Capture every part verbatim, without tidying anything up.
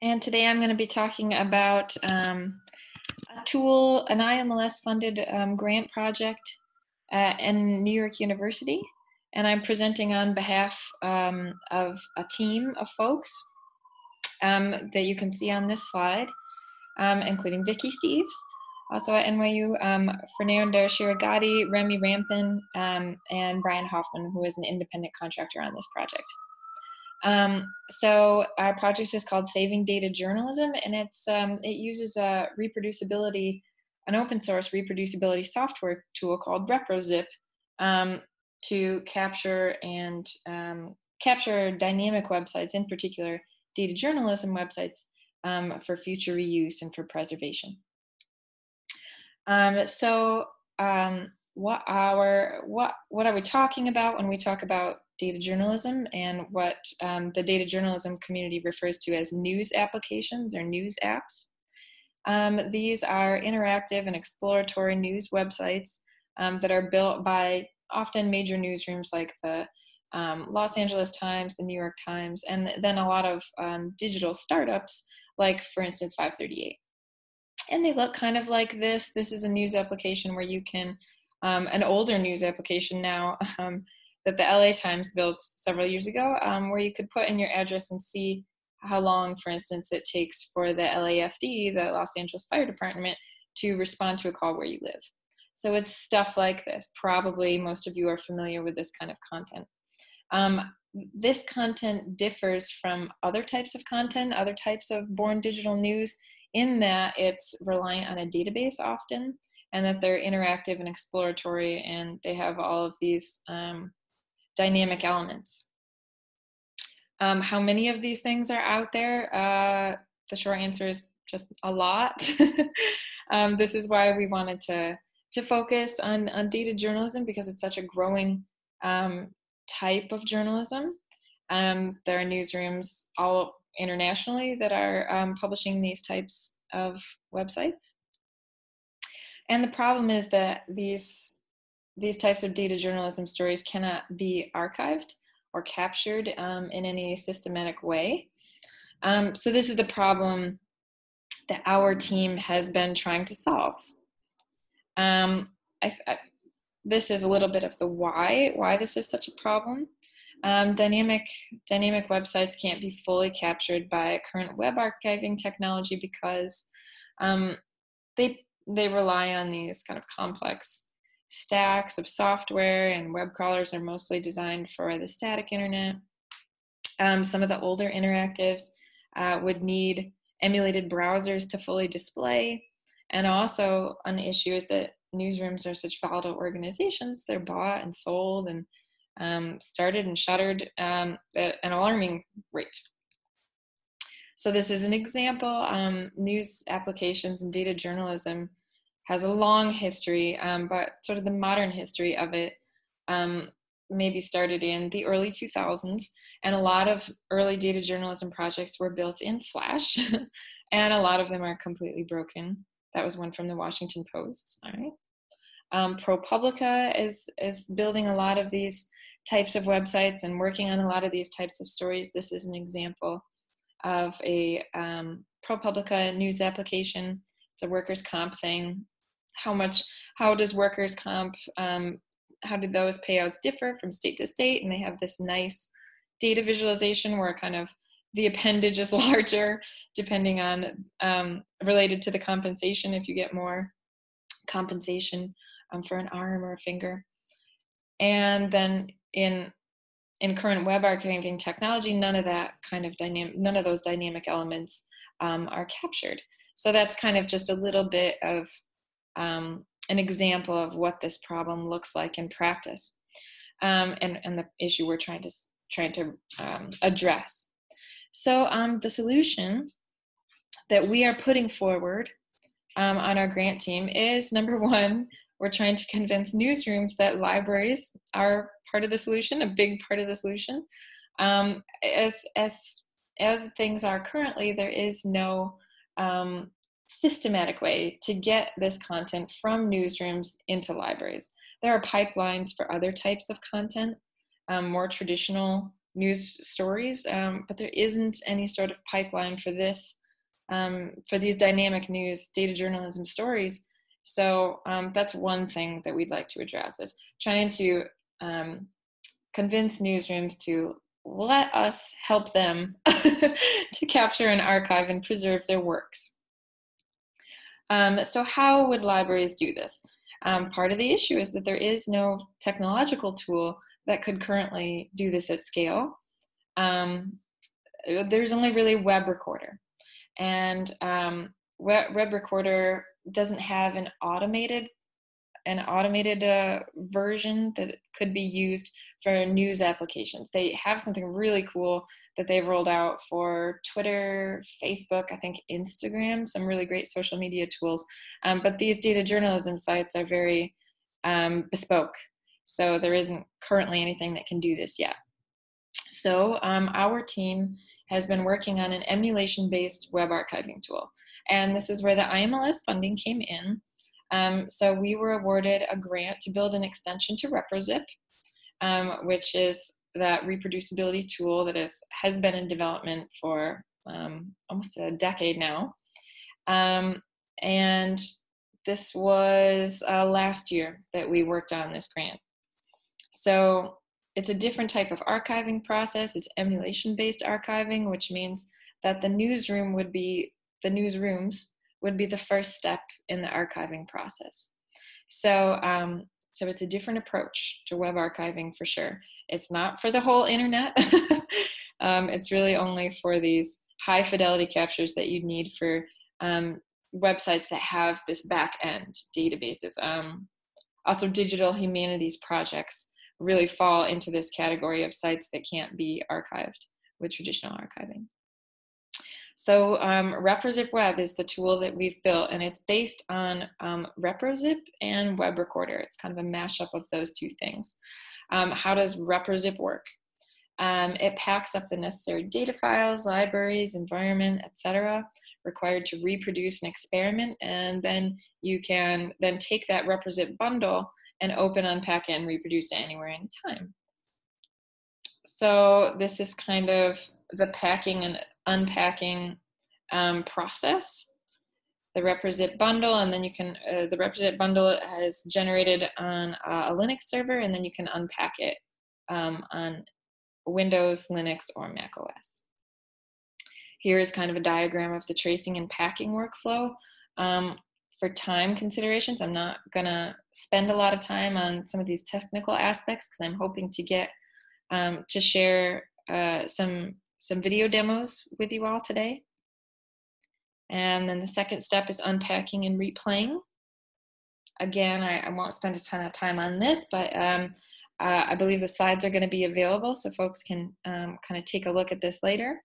And today I'm going to be talking about um, a tool, an I M L S funded um, grant project uh, in New York University. And I'm presenting on behalf um, of a team of folks um, that you can see on this slide, um, including Vicky Steves, also at N Y U, um, Fernando Shiragati, Remy Rampin, um, and Brian Hoffman, who is an independent contractor on this project. Um, so our project is called Saving Data Journalism, and it's um, it uses a reproducibility, an open source reproducibility software tool called ReproZip um, to capture and um, capture dynamic websites, in particular data journalism websites, um, for future reuse and for preservation. Um, so um, what our what what are we talking about when we talk about data journalism, and what um, the data journalism community refers to as news applications or news apps? Um, these are interactive and exploratory news websites um, that are built by often major newsrooms like the um, Los Angeles Times, the New York Times, and then a lot of um, digital startups like, for instance, five thirty-eight. And they look kind of like this. This is a news application where you can, um, an older news application now, um, that the L A Times built several years ago, um, where you could put in your address and see how long, for instance, it takes for the L A F D, the Los Angeles Fire Department, to respond to a call where you live. So it's stuff like this. Probably most of you are familiar with this kind of content. Um, this content differs from other types of content, other types of born digital news, in that it's reliant on a database often, and that they're interactive and exploratory, and they have all of these um, dynamic elements. Um, how many of these things are out there? Uh, the short answer is just a lot. um, this is why we wanted to, to focus on, on data journalism, because it's such a growing um, type of journalism. Um, there are newsrooms all internationally that are um, publishing these types of websites. And the problem is that these These types of data journalism stories cannot be archived or captured um, in any systematic way. Um, so this is the problem that our team has been trying to solve. Um, I, I, this is a little bit of the why, why this is such a problem. Um, dynamic, dynamic websites can't be fully captured by current web archiving technology because um, they, they rely on these kind of complex stacks of software, and web crawlers are mostly designed for the static internet. Um, some of the older interactives uh, would need emulated browsers to fully display. And also an issue is that newsrooms are such volatile organizations. They're bought and sold and um, started and shuttered um, at an alarming rate. So this is an example. Um, news applications and data journalism has a long history, um, but sort of the modern history of it um, maybe started in the early two thousands, and a lot of early data journalism projects were built in Flash, and a lot of them are completely broken. That was one from the Washington Post, sorry. Um, ProPublica is, is building a lot of these types of websites and working on a lot of these types of stories. This is an example of a um, ProPublica news application. It's a workers' comp thing. How much, how does workers' comp, um, how do those payouts differ from state to state? And they have this nice data visualization where kind of the appendage is larger depending on, um, related to the compensation, if you get more compensation um, for an arm or a finger. And then in, in current web archiving technology, none of that kind of dynamic, none of those dynamic elements um, are captured. So that's kind of just a little bit of Um, an example of what this problem looks like in practice, um, and, and the issue we're trying to, trying to um, address. So um, the solution that we are putting forward um, on our grant team is, number one, we're trying to convince newsrooms that libraries are part of the solution, a big part of the solution. Um, as, as, as things are currently, there is no um, systematic way to get this content from newsrooms into libraries. There are pipelines for other types of content, um, more traditional news stories, um, but there isn't any sort of pipeline for this, um, for these dynamic news data journalism stories. So um, that's one thing that we'd like to address, is trying to um, convince newsrooms to let us help them to capture and archive and preserve their works. Um, so how would libraries do this? Um, part of the issue is that there is no technological tool that could currently do this at scale. Um, there's only really Web Recorder, and um, Web, Web Recorder doesn't have an automated an automated uh, version that could be used for news applications. They have something really cool that they've rolled out for Twitter, Facebook, I think Instagram, some really great social media tools. Um, but these data journalism sites are very um, bespoke. So there isn't currently anything that can do this yet. So um, our team has been working on an emulation-based web archiving tool. And this is where the I M L S funding came in. Um, so we were awarded a grant to build an extension to ReproZip, um, which is that reproducibility tool that is, has been in development for um, almost a decade now. Um, and this was uh, last year that we worked on this grant. So it's a different type of archiving process. It's emulation-based archiving, which means that the newsroom would be, the newsrooms would be the first step in the archiving process. So, um, so it's a different approach to web archiving for sure. It's not for the whole internet. um, it's really only for these high fidelity captures that you need for um, websites that have this back end databases. Um, also, digital humanities projects really fall into this category of sites that can't be archived with traditional archiving. So um, ReproZip Web is the tool that we've built, and it's based on um, ReproZip and Web Recorder. It's kind of a mashup of those two things. Um, how does ReproZip work? Um, it packs up the necessary data files, libraries, environment, et cetera, required to reproduce an experiment, and then you can then take that ReproZip bundle and open, unpack, and reproduce it anywhere, anytime. So this is kind of the packing and unpacking um, process, the ReproZip bundle, and then you can, uh, the ReproZip bundle is generated on a Linux server, and then you can unpack it um, on Windows, Linux, or Mac O S. Here is kind of a diagram of the tracing and packing workflow. Um, for time considerations, I'm not gonna spend a lot of time on some of these technical aspects, because I'm hoping to get um, to share uh, some some video demos with you all today. And then the second step is unpacking and replaying. Again, I, I won't spend a ton of time on this, but um, uh, I believe the slides are going to be available, so folks can um, kind of take a look at this later.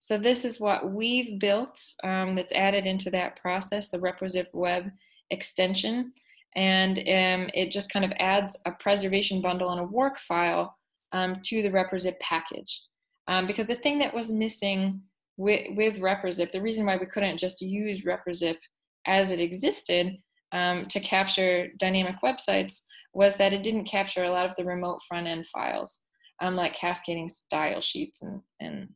So this is what we've built um, that's added into that process, the ReproZip Web extension. And um, it just kind of adds a preservation bundle and a work file Um, to the ReproZip package, um, because the thing that was missing with, with ReproZip, the reason why we couldn't just use ReproZip as it existed um, to capture dynamic websites, was that it didn't capture a lot of the remote front-end files, um, like cascading style sheets and, and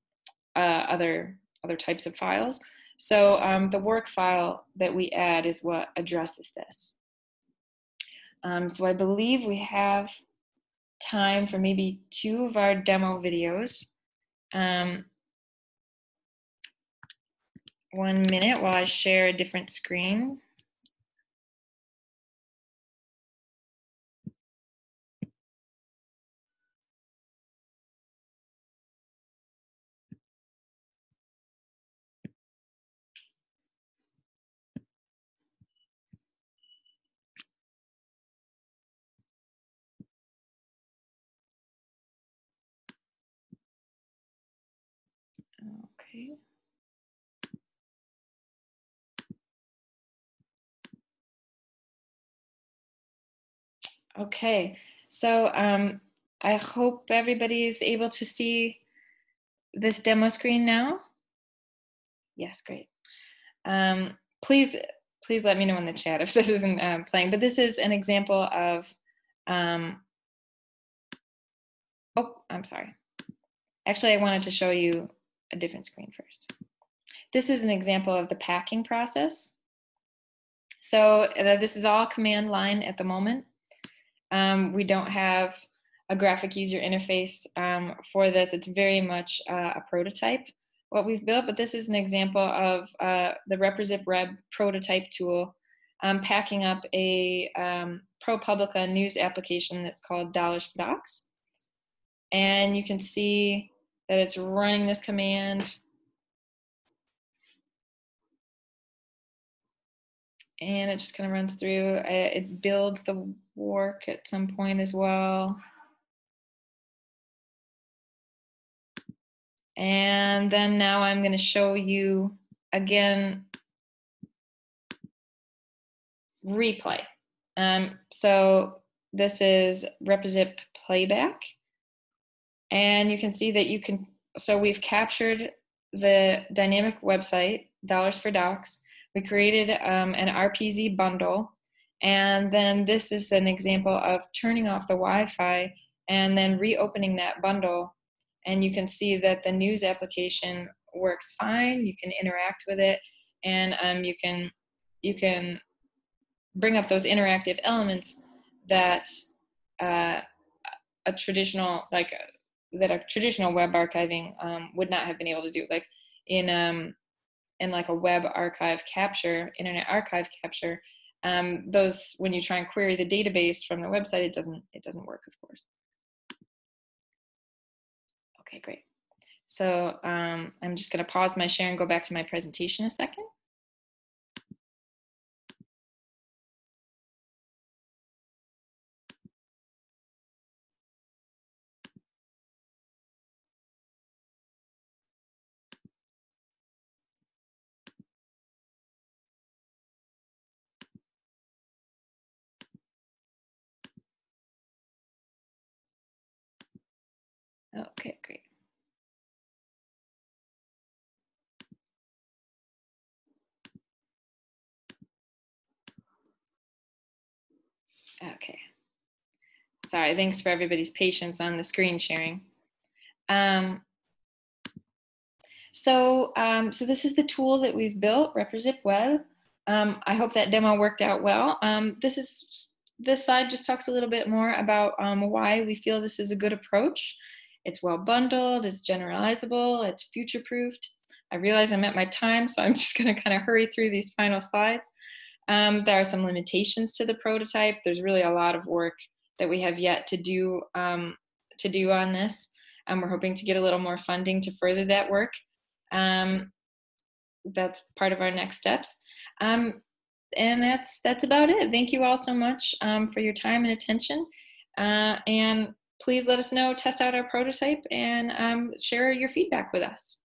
uh, other, other types of files. So um, the work file that we add is what addresses this. Um, so I believe we have time for maybe two of our demo videos. Um, one minute while I share a different screen. Okay. Okay, so um, I hope everybody's able to see this demo screen now. Yes, great. Um, please, please let me know in the chat if this isn't um, playing, but this is an example of um, Oh, I'm sorry. Actually, I wanted to show you a different screen first. This is an example of the packing process. So uh, this is all command line at the moment. Um, we don't have a graphic user interface um, for this. It's very much uh, a prototype, what we've built, but this is an example of uh, the ReproZip Reb prototype tool um, packing up a um, ProPublica news application that's called Dollars for Docs. And you can see that it's running this command. And it just kind of runs through. It builds the work at some point as well. And then now I'm going to show you again replay. Um, so this is ReproZip playback. And you can see that you can, so we've captured the dynamic website, Dollars for Docs. We created um, an R P Z bundle. And then this is an example of turning off the Wi-Fi and then reopening that bundle. And you can see that the news application works fine. You can interact with it, and um, you can you can bring up those interactive elements that uh, a traditional like that a traditional web archiving um, would not have been able to do. Like in um, in like a web archive capture, Internet Archive capture, um, those when you try and query the database from the website, it doesn't it doesn't work, of course. Okay, great. So um, I'm just going to pause my share and go back to my presentation a second. Okay, great. Okay. Sorry, thanks for everybody's patience on the screen sharing. Um, so, um, so this is the tool that we've built, ReproZip Web. Um, I hope that demo worked out well. Um, this is this slide just talks a little bit more about um, why we feel this is a good approach. It's well bundled, it's generalizable, it's future-proofed. I realize I'm at my time, so I'm just gonna kind of hurry through these final slides. Um, there are some limitations to the prototype. There's really a lot of work that we have yet to do, um, to do on this. Um, we're hoping to get a little more funding to further that work. Um, that's part of our next steps. Um, and that's, that's about it. Thank you all so much um, for your time and attention. Uh, and please let us know, test out our prototype, and um, share your feedback with us.